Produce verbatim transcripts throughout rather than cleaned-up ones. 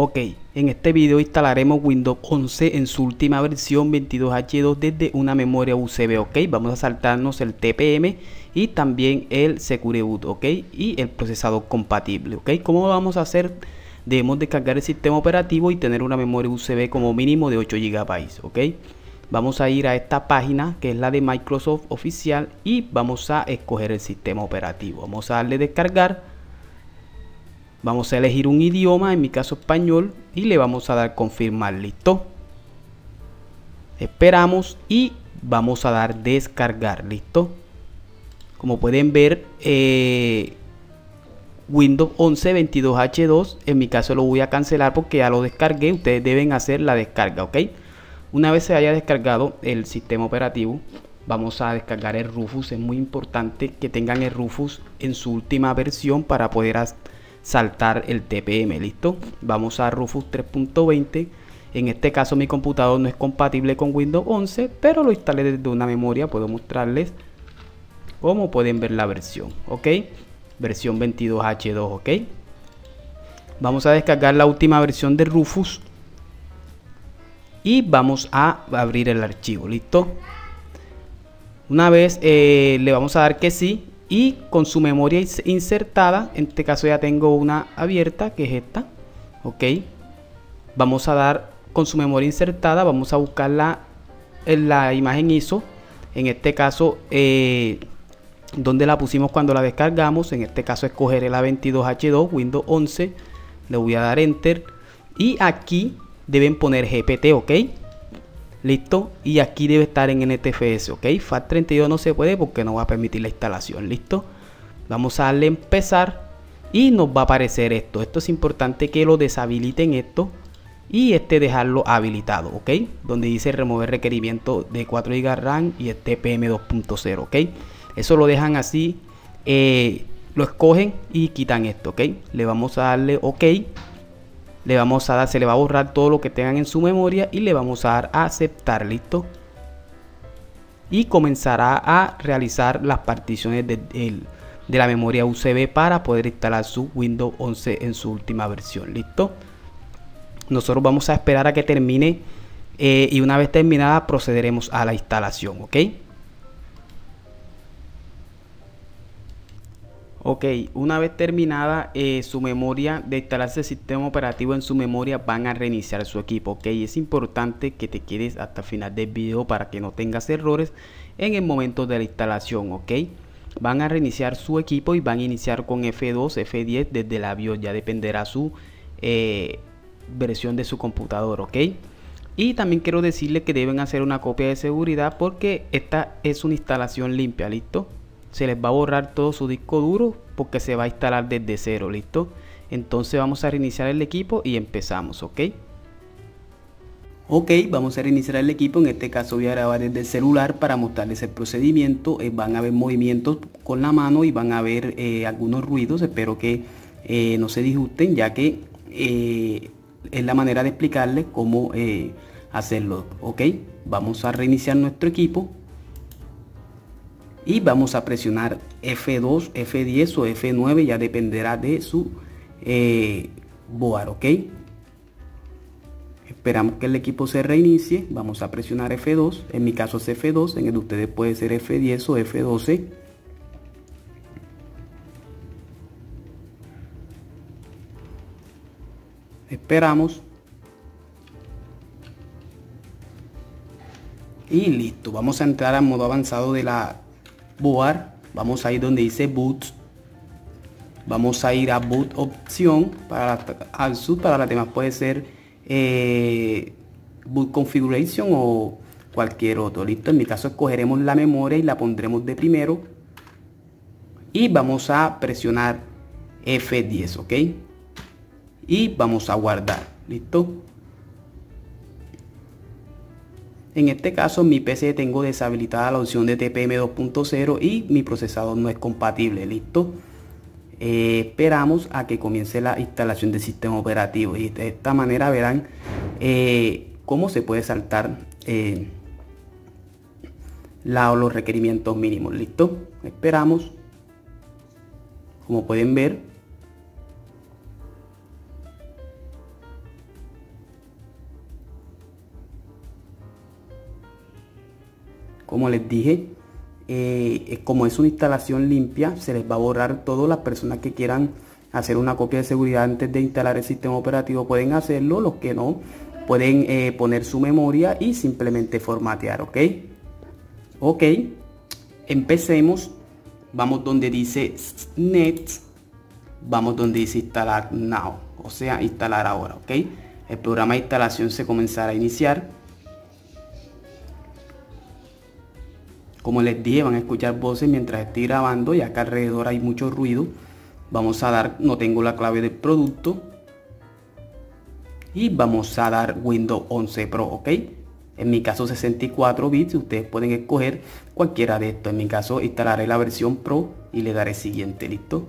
Ok, en este video instalaremos Windows once en su última versión veintidós H dos desde una memoria U S B. Ok, vamos a saltarnos el T P M y también el Secure Boot, ok, y el procesador compatible. Ok, ¿cómo vamos a hacer? Debemos descargar el sistema operativo y tener una memoria U S B como mínimo de ocho gigas. Ok, vamos a ir a esta página que es la de Microsoft oficial y vamos a escoger el sistema operativo. Vamos a darle descargar. Vamos a elegir un idioma, en mi caso español, y le vamos a dar confirmar, listo. Esperamos y vamos a dar descargar, listo. Como pueden ver, eh, Windows once veintidós H dos, en mi caso lo voy a cancelar porque ya lo descargué. Ustedes deben hacer la descarga, ok. Una vez se haya descargado el sistema operativo, vamos a descargar el Rufus. Es muy importante que tengan el Rufus en su última versión para poder hacer saltar el T P M, listo. Vamos a Rufus tres punto veinte. En este caso mi computador no es compatible con Windows once, pero lo instalé desde una memoria. Puedo mostrarles como pueden ver la versión, ok, versión veintidós H dos, ok. Vamos a descargar la última versión de Rufus y vamos a abrir el archivo, listo. Una vez eh, le vamos a dar que sí. Y con su memoria insertada, en este caso ya tengo una abierta que es esta, ok. Vamos a dar con su memoria insertada, vamos a buscar la, la imagen I S O, en este caso eh, donde la pusimos cuando la descargamos. En este caso escogeré la veintidós H dos Windows once, le voy a dar enter y aquí deben poner G P T, ok. Listo, y aquí debe estar en N T F S, ok. FAT treinta y dos no se puede porque no va a permitir la instalación, listo. Vamos a darle empezar y nos va a aparecer esto. Esto es importante que lo deshabiliten esto y este dejarlo habilitado, ok. Donde dice remover requerimiento de cuatro gigas RAM y el T P M dos punto cero, ok. Eso lo dejan así, eh, lo escogen y quitan esto, ok. Le vamos a darle ok. Le vamos a dar, se le va a borrar todo lo que tengan en su memoria y le vamos a dar a aceptar, listo. Y comenzará a realizar las particiones de, de, de la memoria U S B para poder instalar su Windows once en su última versión, listo. Nosotros vamos a esperar a que termine eh, y una vez terminada procederemos a la instalación, ok. Ok, una vez terminada eh, su memoria, de instalarse el sistema operativo en su memoria, van a reiniciar su equipo, ok. Es importante que te quedes hasta el final del video para que no tengas errores en el momento de la instalación, ok. Van a reiniciar su equipo y van a iniciar con F dos, F diez desde la BIOS, ya dependerá su eh, versión de su computador, ok. Y también quiero decirles que deben hacer una copia de seguridad porque esta es una instalación limpia, listo. Se les va a borrar todo su disco duro porque se va a instalar desde cero, listo. Entonces vamos a reiniciar el equipo y empezamos, ok. Ok, vamos a reiniciar el equipo. En este caso voy a grabar desde el celular para mostrarles el procedimiento. Eh, van a ver movimientos con la mano y van a ver eh, algunos ruidos. Espero que eh, no se disgusten, ya que eh, es la manera de explicarles cómo eh, hacerlo, ok. Vamos a reiniciar nuestro equipo y vamos a presionar F dos, F diez o F nueve, ya dependerá de su eh, board, ok. Esperamos que el equipo se reinicie. Vamos a presionar F dos, en mi caso es F dos, en el de ustedes puede ser F diez o F doce. Esperamos. Y listo, vamos a entrar al modo avanzado de la board. Vamos a ir donde dice boot, vamos a ir a boot opción para al sub, para las demás puede ser eh, boot configuration o cualquier otro, listo. En mi caso escogeremos la memoria y la pondremos de primero y vamos a presionar F diez, ok, y vamos a guardar, listo. En este caso en mi P C tengo deshabilitada la opción de T P M dos punto cero y mi procesador no es compatible, listo. Eh, esperamos a que comience la instalación del sistema operativo y de esta manera verán eh, cómo se puede saltar eh, la, los requerimientos mínimos, listo. Esperamos, como pueden ver. Como les dije, eh, como es una instalación limpia, se les va a borrar todo. Las personas que quieran hacer una copia de seguridad antes de instalar el sistema operativo pueden hacerlo. Los que no, pueden eh, poner su memoria y simplemente formatear, ¿ok? Ok, empecemos. Vamos donde dice Net, vamos donde dice instalar now, o sea, instalar ahora, ¿ok? El programa de instalación se comenzará a iniciar. Como les dije, van a escuchar voces mientras estoy grabando, ya que alrededor hay mucho ruido. Vamos a dar, no tengo la clave del producto. Y vamos a dar Windows once Pro, ¿ok? En mi caso sesenta y cuatro bits, ustedes pueden escoger cualquiera de estos. En mi caso instalaré la versión Pro y le daré siguiente, ¿listo?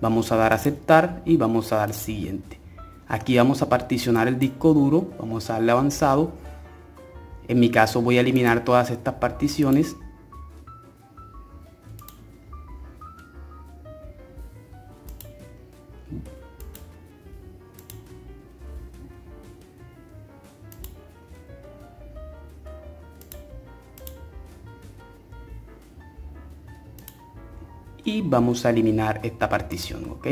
Vamos a dar aceptar y vamos a dar siguiente. Aquí vamos a particionar el disco duro, vamos a darle avanzado. En mi caso voy a eliminar todas estas particiones. Y vamos a eliminar esta partición, ok.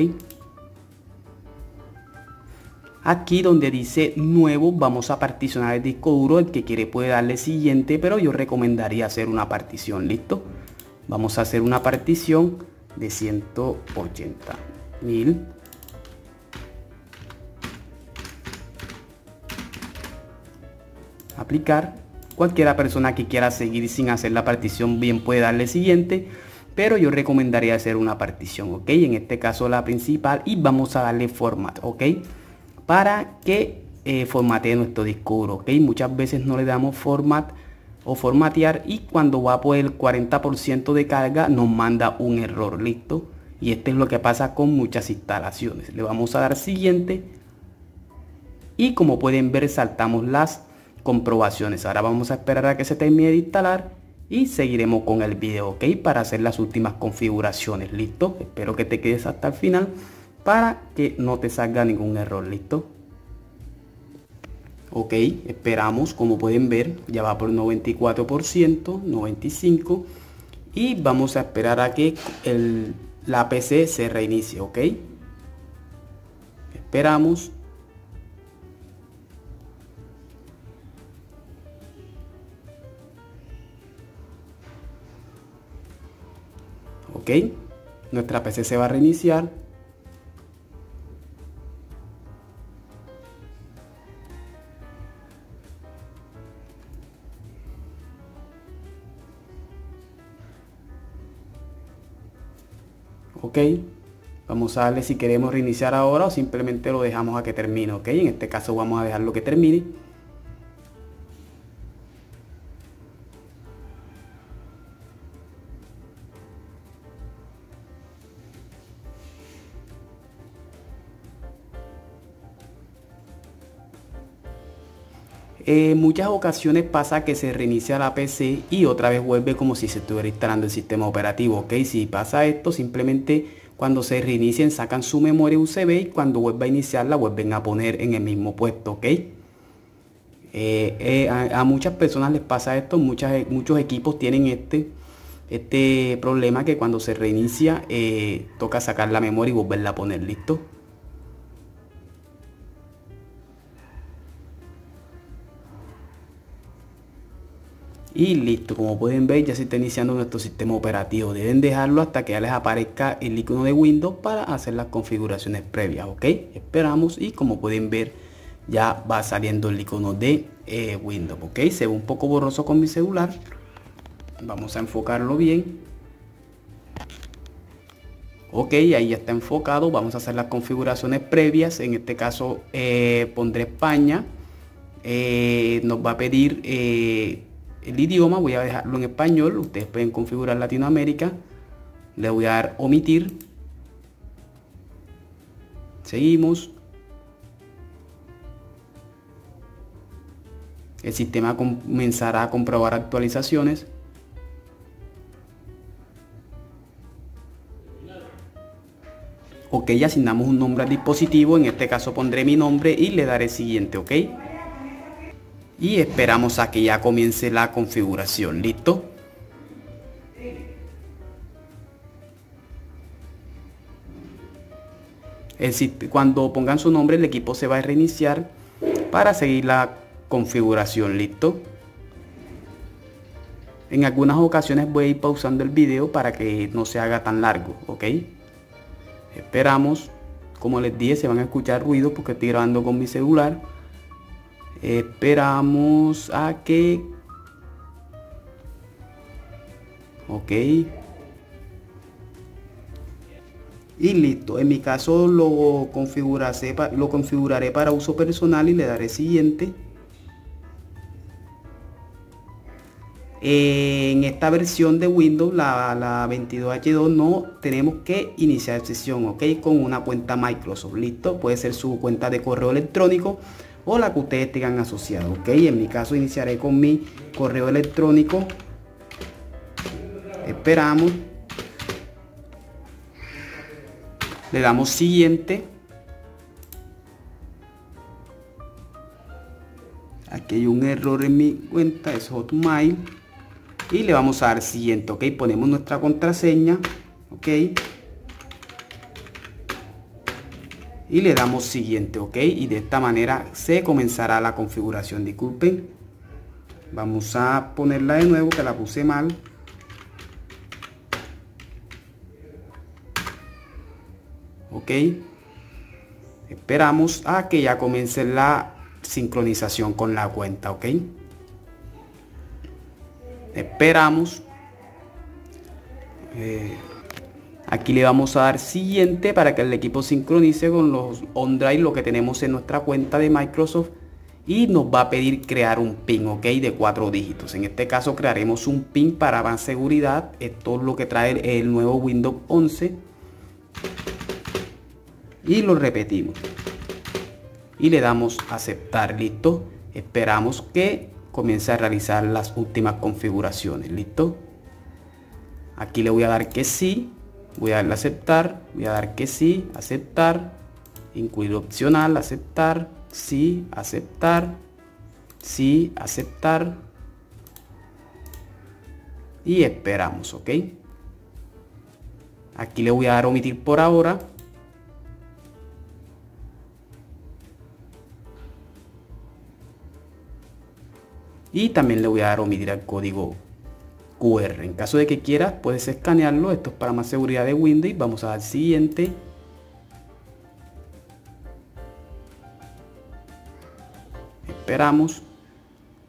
Aquí donde dice nuevo vamos a particionar el disco duro. El que quiere puede darle siguiente, pero yo recomendaría hacer una partición, listo. Vamos a hacer una partición de ciento ochenta mil. Aplicar. Cualquiera persona que quiera seguir sin hacer la partición bien puede darle siguiente, pero yo recomendaría hacer una partición, ok, en este caso la principal, y vamos a darle format, ok, para que eh, formatee nuestro disco duro, ok. Muchas veces no le damos format o formatear, y cuando va por el cuarenta por ciento de carga nos manda un error, listo, y este es lo que pasa con muchas instalaciones. Le vamos a dar siguiente y como pueden ver saltamos las comprobaciones. Ahora vamos a esperar a que se termine de instalar y seguiremos con el video, ok, para hacer las últimas configuraciones, listo. Espero que te quedes hasta el final para que no te salga ningún error, listo. Ok, esperamos. Como pueden ver, ya va por noventa y cuatro por ciento, noventa y cinco por ciento, y vamos a esperar a que el, la P C se reinicie, ok. Esperamos. Ok, nuestra P C se va a reiniciar. Ok, vamos a darle si queremos reiniciar ahora o simplemente lo dejamos a que termine, ok. En este caso vamos a dejarlo que termine. En eh, muchas ocasiones pasa que se reinicia la P C y otra vez vuelve como si se estuviera instalando el sistema operativo, ok. Si pasa esto, simplemente cuando se reinicien sacan su memoria U S B y cuando vuelva a iniciarla vuelven a poner en el mismo puesto, ok. eh, eh, a, a muchas personas les pasa esto. Muchas, muchos equipos tienen este, este problema, que cuando se reinicia eh, toca sacar la memoria y volverla a poner, listo. Y listo, como pueden ver ya se está iniciando nuestro sistema operativo. Deben dejarlo hasta que ya les aparezca el icono de Windows para hacer las configuraciones previas, ok. Esperamos y como pueden ver ya va saliendo el icono de eh, Windows, ok. Se ve un poco borroso con mi celular. Vamos a enfocarlo bien. Ok, ahí ya está enfocado. Vamos a hacer las configuraciones previas. En este caso eh, pondré España. Eh, nos va a pedir... Eh, el idioma, voy a dejarlo en español. Ustedes pueden configurar Latinoamérica. Le voy a dar omitir. Seguimos. El sistema comenzará a comprobar actualizaciones. Ok, asignamos un nombre al dispositivo. En este caso pondré mi nombre y le daré siguiente, ok. y esperamos a que ya comience la configuración. ¿Listo? Cuando pongan su nombre, el equipo se va a reiniciar para seguir la configuración. ¿Listo? En algunas ocasiones voy a ir pausando el video para que no se haga tan largo, ¿ok? Esperamos. Como les dije, se van a escuchar ruidos porque estoy grabando con mi celular. Esperamos a que... Ok. Y listo. En mi caso lo configuraré, lo configuraré para uso personal y le daré siguiente. En esta versión de Windows, la, la veintidós H dos, no tenemos que iniciar sesión, ok, con una cuenta Microsoft. Listo, puede ser su cuenta de correo electrónico o la que ustedes tengan asociado, ok. En mi caso iniciaré con mi correo electrónico. Esperamos, le damos siguiente. Aquí hay un error en mi cuenta, es Hotmail, y le vamos a dar siguiente, ok. Ponemos nuestra contraseña, ok, y le damos siguiente, ok, y de esta manera se comenzará la configuración. Disculpen, vamos a ponerla de nuevo, que la puse mal. Ok, esperamos a que ya comience la sincronización con la cuenta, ok. Esperamos. Eh, aquí le vamos a dar siguiente para que el equipo sincronice con los OneDrive, lo que tenemos en nuestra cuenta de Microsoft, y nos va a pedir crear un PIN, ok, de cuatro dígitos. En este caso crearemos un PIN para más seguridad. Esto es lo que trae el nuevo Windows once, y lo repetimos y le damos aceptar. Listo, esperamos que comience a realizar las últimas configuraciones. Listo, aquí le voy a dar que sí, voy a darle aceptar, voy a dar que sí, aceptar, incluir opcional, aceptar, sí, aceptar, sí, aceptar, y esperamos, ok. Aquí le voy a dar omitir por ahora. Y también le voy a dar omitir al código Q R. En caso de que quieras, puedes escanearlo. Esto es para más seguridad de Windows. Vamos a dar siguiente. Esperamos.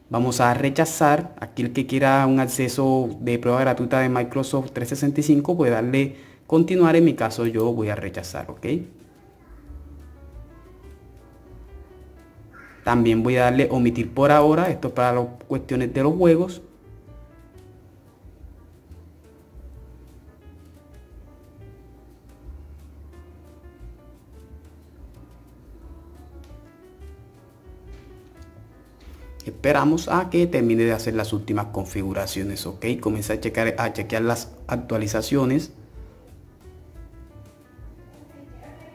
Vamos a rechazar. Aquí el que quiera un acceso de prueba gratuita de Microsoft trescientos sesenta y cinco puede darle continuar. En mi caso yo voy a rechazar, ok. También voy a darle omitir por ahora. Esto es para las cuestiones de los juegos. Esperamos a que termine de hacer las últimas configuraciones, ok. Comienza a checar, a chequear las actualizaciones.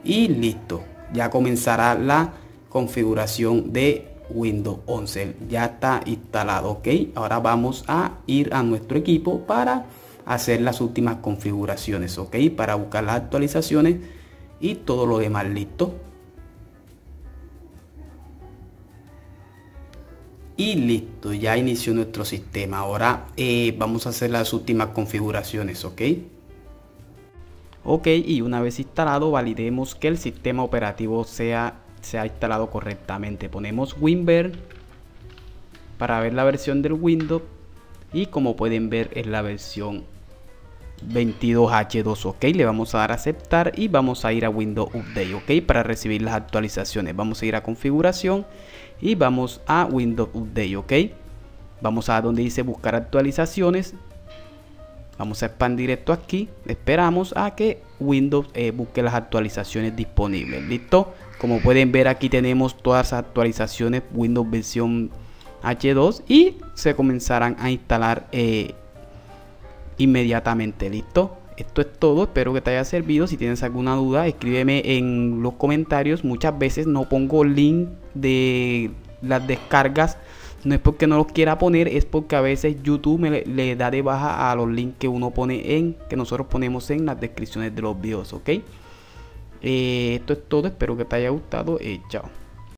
Y listo. Ya comenzará la configuración de Windows once, ya está instalado, ok. Ahora vamos a ir a nuestro equipo para hacer las últimas configuraciones, ok, para buscar las actualizaciones y todo lo demás. Listo, y listo, ya inició nuestro sistema. Ahora eh, vamos a hacer las últimas configuraciones, ok. Ok, y una vez instalado, validemos que el sistema operativo sea se ha instalado correctamente. Ponemos WinVer para ver la versión del Windows, y como pueden ver es la versión veintidós H dos, ok. Le vamos a dar a aceptar y vamos a ir a Windows Update, ok, para recibir las actualizaciones. Vamos a ir a configuración y vamos a Windows Update, ok. Vamos a donde dice buscar actualizaciones, vamos a expandir esto aquí. Esperamos a que Windows eh, busque las actualizaciones disponibles. Listo, como pueden ver aquí tenemos todas las actualizaciones Windows versión H dos y se comenzarán a instalar eh, inmediatamente. Listo, esto es todo, espero que te haya servido. Si tienes alguna duda, escríbeme en los comentarios. Muchas veces no pongo link de las descargas No es porque no los quiera poner, es porque a veces YouTube me le, le da de baja a los links que uno pone en, que nosotros ponemos en las descripciones de los videos, ¿ok? Eh, esto es todo, espero que te haya gustado. Eh, chao.